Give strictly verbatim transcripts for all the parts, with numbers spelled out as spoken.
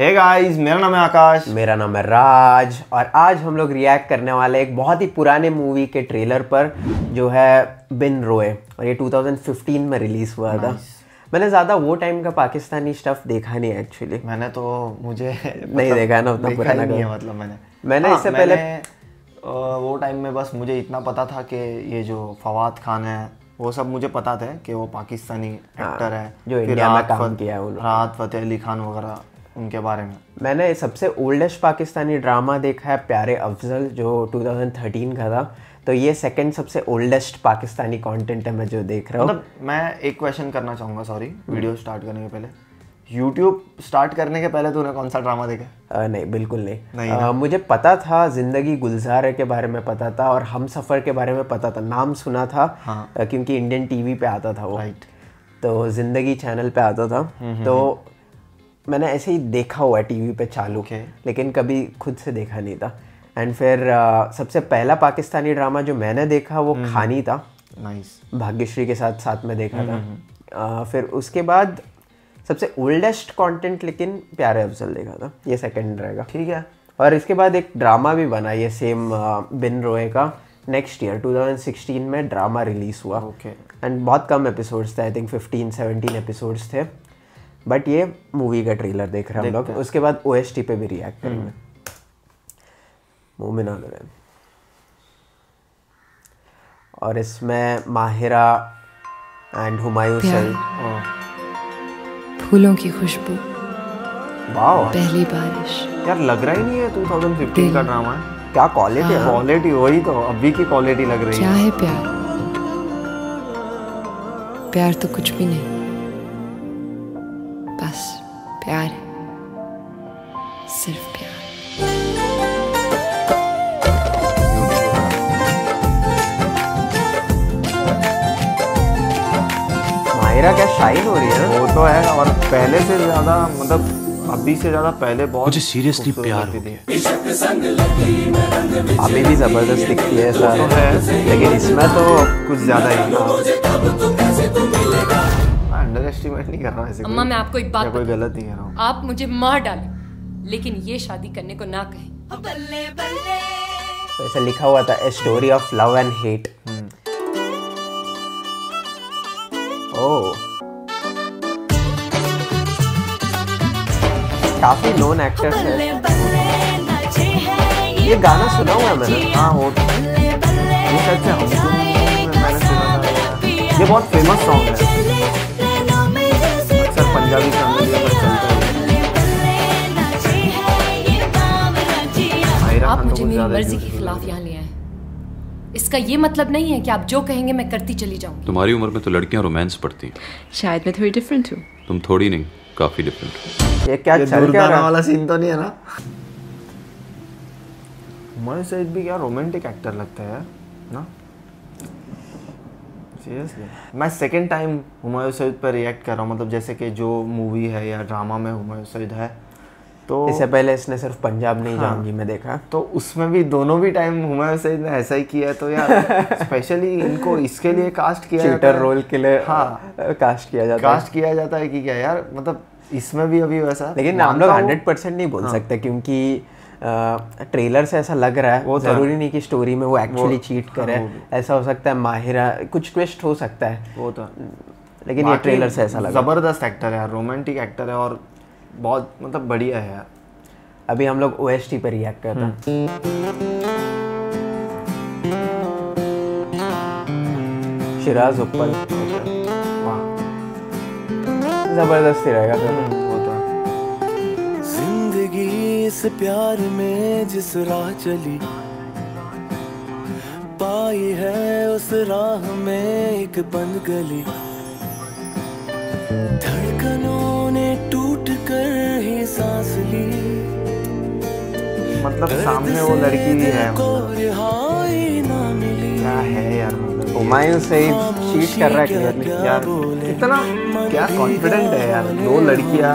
Hey guys, मेरा नाम है आकाश। मेरा नाम है राज। और आज हम लोग रिएक्ट करने वाले एक बहुत ही पुराने मूवी के ट्रेलर पर, जो है बिन रोए। और ये दो हज़ार पंद्रह में रिलीज़ हुआ था। मैंने ज़्यादा वो टाइम का पाकिस्तानी स्टफ़ देखा नहीं है एक्चुअली। मैंने तो मुझे नहीं देखा ना, उतना पुराना नहीं है। मतलब मैंने मैंने इससे पहले वो टाइम में बस मुझे इतना पता था कि ये जो फवाद खान है वो सब मुझे पता था कि वो पाकिस्तानी एक्टर है जो इंडिया में काम किया है। राहत फ़तेह अली खान वगैरह उनके बारे में मैंने सबसे ओल्डेस्ट पाकिस्तानी ड्रामा देखा है प्यारे अफजल, जो दो हज़ार तेरह का था। तो ये सेकंड सबसे ओल्डेस्ट पाकिस्तानी कंटेंट है मैं जो देख रहा हूँ। मतलब मैं एक क्वेश्चन करना चाहूँगा, सॉरी वीडियो स्टार्ट करने के पहले। यूट्यूब स्टार्ट करने के पहले तूने कौन सा ड्रामा देखा? आ, नहीं, बिल्कुल नहीं, नहीं आ, मुझे पता था ज़िंदगी गुलजार है के बारे में पता था और हम सफ़र के बारे में पता था, नाम सुना था। हाँ। आ, क्योंकि इंडियन टीवी पे आता था वो। राइट। तो ज़िंदगी चैनल पे आता था, तो मैंने ऐसे ही देखा हुआ टीवी पे चालू के, लेकिन कभी खुद से देखा नहीं था। एंड फिर आ, सबसे पहला पाकिस्तानी ड्रामा जो मैंने देखा वो खानी था। नाइस। भाग्यश्री के साथ साथ में देखा था। फिर उसके बाद सबसे ओल्डेस्ट कंटेंट लेकिन प्यारे अफजल देखा था, ये सेकंड रहेगा। ठीक है। और इसके बाद एक ड्रामा भी बना, ये सेम बिन रोए का, नेक्स्ट ईयर दो हज़ार सोलह में ड्रामा रिलीज़ हुआ। ओके। एंड बहुत कम एपिसोड्स थे, आई थिंक पंद्रह सत्रह एपिसोड्स थे। बट ये मूवी का ट्रेलर देख रहे हैं हम लोग। उसके बाद ओएसटी पे भी रिएक्ट करेंगे। मोमिन आल रहे और इसमें माहिरा एंड हुमायूं सईद। फूलों की खुशबू, पहली बारिश। यार लग रहा ही नहीं है दो हज़ार पंद्रह का ड्रामा है। क्या क्वालिटी है, क्वालिटी वही तो अभी की क्वालिटी लग रही है। क्या है प्यार? प्यार तो कुछ भी नहीं, बस प्यार है, सिर्फ प्यार। मेरा क्या शाइन हो रही है। वो तो है, और पहले से ज्यादा, मतलब अभी से ज्यादा पहले बहुत मुझे सीरियसली प्यार हो गया। अभी भी जबरदस्त दिखती है ऐसा तो है, लेकिन इसमें तो कुछ ज्यादा ही। अंडर एस्टिमेट नहीं कर रहा ऐसे। अम्मा मैं आपको एक बात, कोई गलत नहीं कर रहा हूँ, आप मुझे मार डालें लेकिन ये शादी करने को ना कहें। ऐसा लिखा हुआ था, a story of love and hate. Oh. काफी नॉन एक्टर्स हैं। ये गाना सुना हुआ है मैंने। हाँ हो, ये शायद से हम मैंने सुना था। ये बहुत फेमस सॉन्ग है, अक्सर पंजाबी गाने में चलता है। आप मुझे मेरी मर्जी के खिलाफ यहाँ ले आए, इसका ये मतलब नहीं है कि आप जो कहेंगे मैं करती चली जाऊंगी। तुम्हारी उम्र में तो लड़कियां रोमांस पढ़ती हैं। शायद मैं थोड़ी डिफरेंट हूँ। तुम थोड़ी नहीं, काफी डिफरेंट हो। ये क्या चल क्या रहा वाला सीन तो नहीं है ना। हुमायूं सईद भी क्या रोमांटिक एक्टर लगता है ना, सीरियसली। मैं सेकेंड टाइम हुमायूं सईद पर रिएक्ट कर रहा हूँ, मतलब जैसे कि जो मूवी है या ड्रामा में हुमायूं सईद है। तो इससे पहले इसने सिर्फ पंजाब नहीं जाऊंगी मैं देखा, तो उसमें भी दोनों भी टाइम हुमायूं सईद ने ऐसा ही किया है। तो यार स्पेशली इनको इसके लिए कास्ट किया जाता है, रोल के लिए। हाँ, कास्ट किया जाता है, कास्ट किया जाता है कि क्या यार, मतलब इसमें भी अभी वैसा। लेकिन हम लोग हंड्रेड परसेंट नहीं बोल सकते क्योंकि ट्रेलर से ऐसा लग रहा है। वो जरूरी नहीं कि स्टोरी में वो एक्चुअली चीट करे, ऐसा हो सकता है। माहिरा कुछ ट्विस्ट हो सकता है वो तो, लेकिन ये ट्रेलर से ऐसा लग रहा है। जबरदस्त एक्टर है, रोमांटिक एक्टर है और बहुत मतलब बढ़िया है यार। अभी हम लोग ओएसटी पर रिएक्ट करते हैं। शिराज उप्पल, जबरदस्त रहेगा होता। जिंदगी इस प्यार में जिस राह चली, पाई है उस राह में एक बंद गली। मतलब सामने वो लड़की भी है, क्या है यार। हुमायूं सईद चीट कर रहा है यार, कितना क्या कॉन्फिडेंट है यार। दो लड़कियां,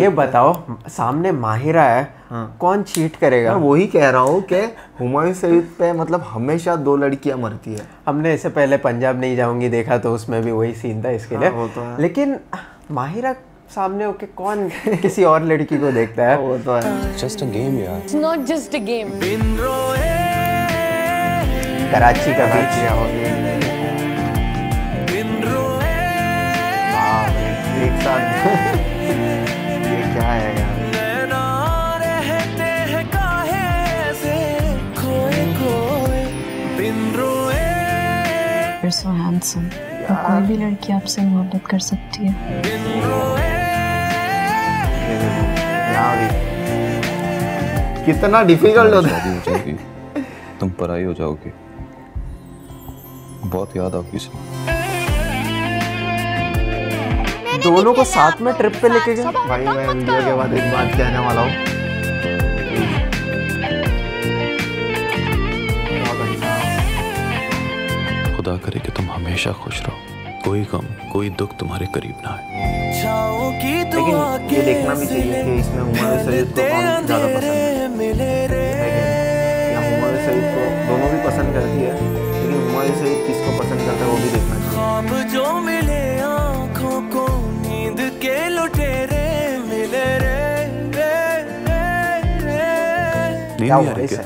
ये बताओ सामने माहिरा है। हाँ। कौन चीट करेगा? मैं वही कह रहा हूँ कि हुमायूं सईद पे मतलब हमेशा दो लड़कियां मरती है। हमने इससे पहले पंजाब नहीं जाऊंगी देखा, तो उसमें भी वही सीन था इसके लिए। लेकिन माहिरा सामने होके कौन किसी और लड़की को देखता है। वो तो है जस्ट अ गेम यार, it's not just a game. बिन रोए कराची का बीच हो गया, बिन रोए एक साथ ये क्या है यार। You're so handsome. तो कोई भी लड़की आपसे मोहब्बत कर सकती है। कितना डिफिकल्ट होता है। तुम पराई हो जाओगे। बहुत याद आओगी। दोनों को साथ में ट्रिप पे लेके गए। भाई मैं वीडियो के बाद एक बात कहने वाला हूँ। खुदा करे कि तुम हमेशा खुश रहो, कोई गम कोई दुख तुम्हारे करीब ना आए। लेकिन ये देखना भी चाहिए कि इसमें हुमायूं सईद को कौन ज़्यादा पसंद है। या हुमायूं सईद को दोनों भी पसंद करती है, लेकिन हुमायूं सईद किसको पसंद करता है वो भी देखना चाहिए।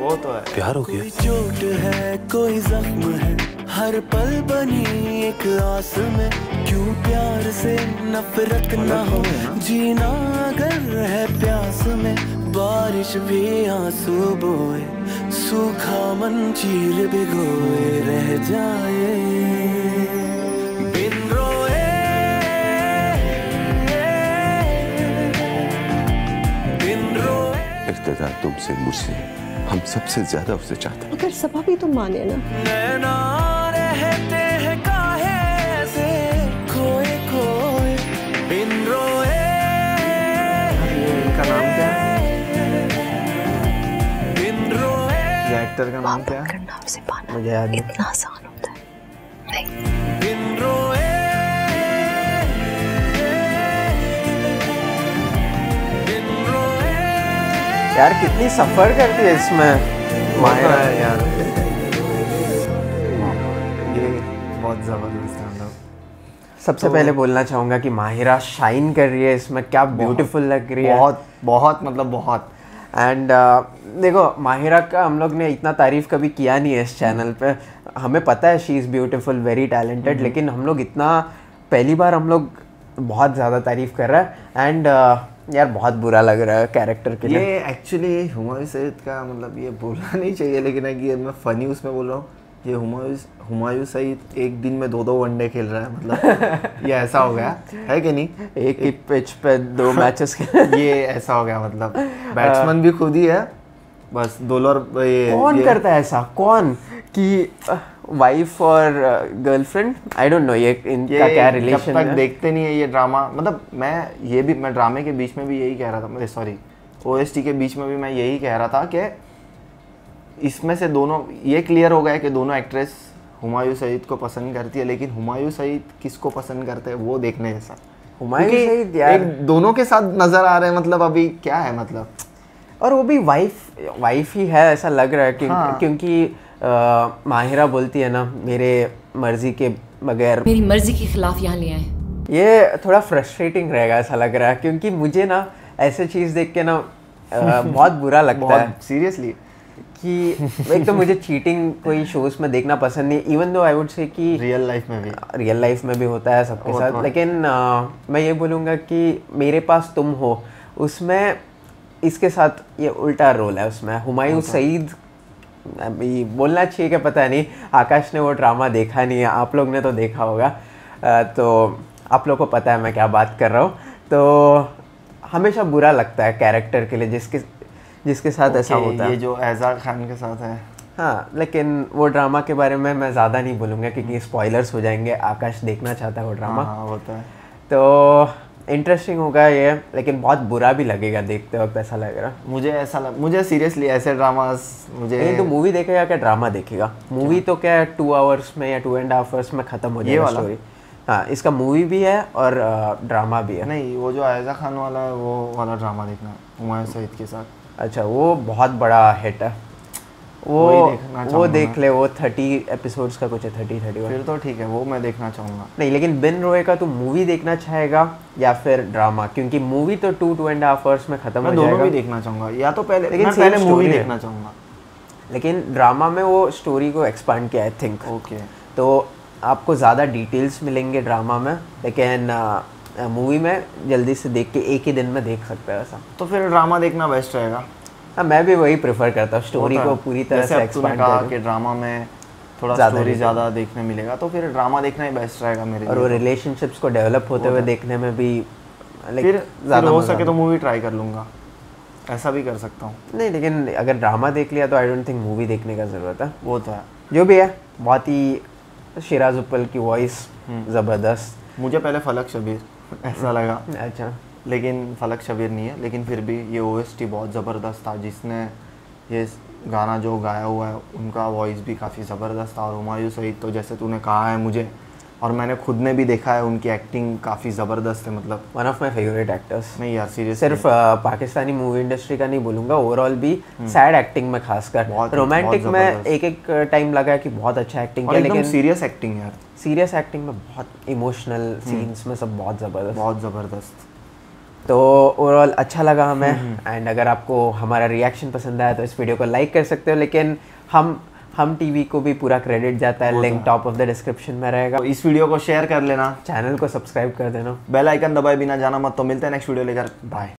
वो तो है प्यार हो गया। हर पल बनी एक आस में, क्यों प्यार से नफरत ना हो। जीना अगर है प्यास में, बारिश भी आंसू बोए, सूखा मन चीर भिगोए रह जाए। बिन रोए बिन रोए इख्तियार तुमसे मुझसे हम सबसे ज्यादा उसे चाहते हैं। अगर सभा भी तुम माने ना एक्टर का नाम क्या है? मुझे याद नहीं। इतना आसान होता है नहीं। बिन रोए बिन रोए यार कितनी सफर करती है इसमें माहिरा यार। ये बहुत जबरदस्त था। सबसे तो पहले बोलना चाहूँगा कि माहिरा शाइन कर रही है इसमें। क्या ब्यूटीफुल लग रही है। बहुत बहुत मतलब बहुत। एंड uh, देखो माहिरा का हम लोग ने इतना तारीफ़ कभी किया नहीं है इस चैनल पे। हमें पता है she is beautiful very talented, लेकिन हम लोग इतना पहली बार हम लोग बहुत ज़्यादा तारीफ़ कर रहा है। एंड uh, यार बहुत बुरा लग रहा है कैरेक्टर के लिए। ये एक्चुअली हुमायूं सईद का मतलब ये बोलना नहीं चाहिए, लेकिन ये मैं फ़नी उसमें बोल रहा हूँ। ये हुमायूं हुमायूं सईद एक दिन में दो दो वनडे खेल रहा है मतलब। ये ऐसा हो गया है कि नहीं। एक ही पिच पे दो मैचेस खेल। ये ऐसा हो गया मतलब बैट्समैन भी खुद ही है बस डॉलर। कौन ये करता है ऐसा, कौन कि वाइफ और गर्लफ्रेंड आई डोंट नो ये इनका क्या रिलेशन है। देखते नहीं है ये ड्रामा मतलब। मैं ये भी मैं ड्रामे के बीच में भी यही कह रहा था, सॉरी ओएसटी के बीच में भी मैं यही कह रहा था कि इसमें से दोनों ये क्लियर हो गया कि दोनों एक्ट्रेस हुमायूं सईद को पसंद करती है, लेकिन हुमायूं सईद किसको पसंद करते हैं वो देखने जैसा। हुमायूं सईद यार एक दोनों के साथ नज़र आ रहे हैं मतलब। अभी क्या है मतलब, और वो भी वाइफ वाइफ ही है ऐसा लग रहा है कि, हाँ। क्योंकि आ, माहिरा बोलती है ना मेरे मर्जी के बगैर मेरी मर्जी के खिलाफ यहाँ ले आए। ये थोड़ा फ्रस्ट्रेटिंग रहेगा ऐसा लग रहा है, क्योंकि मुझे ना ऐसे चीज़ देख के ना बहुत बुरा लगता है सीरियसली। कि एक तो मुझे चीटिंग कोई शोज़ में देखना पसंद नहीं, even though I would say कि रियल लाइफ में भी रियल लाइफ में भी होता है सबके साथ। लेकिन आ, मैं ये बोलूँगा कि मेरे पास तुम हो उसमें इसके साथ ये उल्टा रोल है। उसमें हुमायूं सईद अभी बोलना चाहिए कि पता नहीं, आकाश ने वो ड्रामा देखा नहीं है, आप लोग ने तो देखा होगा तो आप लोग को पता है मैं क्या बात कर रहा हूँ। तो हमेशा बुरा लगता है कैरेक्टर के लिए जिसके जिसके साथ okay, ऐसा होता है। ये जो एजाज खान के साथ है हाँ। लेकिन वो ड्रामा के बारे में मैं ज़्यादा नहीं बोलूँगा क्योंकि स्पॉयलर्स हो जाएंगे। आकाश देखना चाहता है वो ड्रामा। हाँ होता है तो इंटरेस्टिंग होगा ये, लेकिन बहुत बुरा भी लगेगा देखते वक्त ऐसा लग रहा। मुझे ऐसा लग मुझे सीरियसली ऐसे ड्रामास मुझे नहीं। तो मूवी देखेगा क्या ड्रामा देखेगा? मूवी तो क्या टू आवर्स में या टू एंड हाफ आवर्स में ख़त्म हो जाएगा स्टोरी। हाँ इसका मूवी भी है और ड्रामा भी है। नहीं वो जो आयजा खान वाला है वो वाला ड्रामा देखना हुमायूं सईद के साथ। अच्छा वो बहुत बड़ा हिट है वो वो देख ले, वो थर्टी एपिसोड्स का कुछ है, थर्टी थर्टी वन फिर तो ठीक है, वो मैं देखना चाहूँगा। नहीं लेकिन बिन रोए का तो मूवी देखना चाहेगा या फिर ड्रामा, क्योंकि मूवी तो two two and half hours में खत्म हो जाएगा। दोनों भी देखना चाहूँगा, या तो पहले लेकिन पहले मूवी देखना चाहूँगा, लेकिन ड्रामा में वो स्टोरी को एक्सपांड किया आई थिंक। ओके तो आपको ज़्यादा डिटेल्स मिलेंगे ड्रामा में, लेकिन मूवी में जल्दी से देख के एक ही दिन में देख सकते हैं ऐसा। तो फिर ड्रामा देखना बेस्ट रहेगा। हाँ मैं भी वही प्रेफर करता हूँ, स्टोरी को पूरी तरह से एक्सपांड करके। ड्रामा में थोड़ा स्टोरी ज़्यादा देखने मिलेगा, तो फिर ड्रामा देखना ही बेस्ट रहेगा मेरे लिए। और वो रिलेशनशिप्स को डेवलप होते हुए देखने में भी, फिर ज़्यादा हो सके तो मूवी ट्राई कर लूँगा, ऐसा भी कर सकता हूँ। नहीं लेकिन अगर ड्रामा देख लिया तो आई डोंट थिंक मूवी देखने का ज़रूरत है। वो तो है, जो भी है। बहुत ही शिराज उपल की वॉइस ज़बरदस्त। मुझे पहले फलक शबीर ऐसा लगा, अच्छा लेकिन फलक शबीर नहीं है। लेकिन फिर भी ये ओएसटी बहुत ज़बरदस्त था, जिसने ये गाना जो गाया हुआ है उनका वॉइस भी काफ़ी ज़बरदस्त था। और हुमायूं सईद तो जैसे तूने कहा है मुझे, और मैंने खुद ने भी देखा है, उनकी एक्टिंग काफ़ी ज़बरदस्त है। मतलब one of my favourite actors. नहीं यार सीरियस, सिर्फ पाकिस्तानी मूवी इंडस्ट्री का नहीं बोलूँगा, ओवरऑल भी सैड एक्टिंग में, खासकर रोमांटिक में एक एक टाइम लगा कि बहुत अच्छा एक्टिंग किया। लेकिन सीरियस एक्टिंग यार, सीरियस एक्टिंग में बहुत इमोशनल सीन्स में सब बहुत ज़बरदस्त, बहुत ज़बरदस्त। तो ओवरऑल अच्छा लगा हमें। एंड अगर आपको हमारा रिएक्शन पसंद आया तो इस वीडियो को लाइक कर सकते हो, लेकिन हम हम टीवी को भी पूरा क्रेडिट जाता है, link top of the description में रहेगा। तो इस वीडियो को शेयर कर लेना, चैनल को सब्सक्राइब कर देना, बेल आइकन दबाए बिना जाना मत। तो मिलते हैं नेक्स्ट वीडियो लेकर, बाय।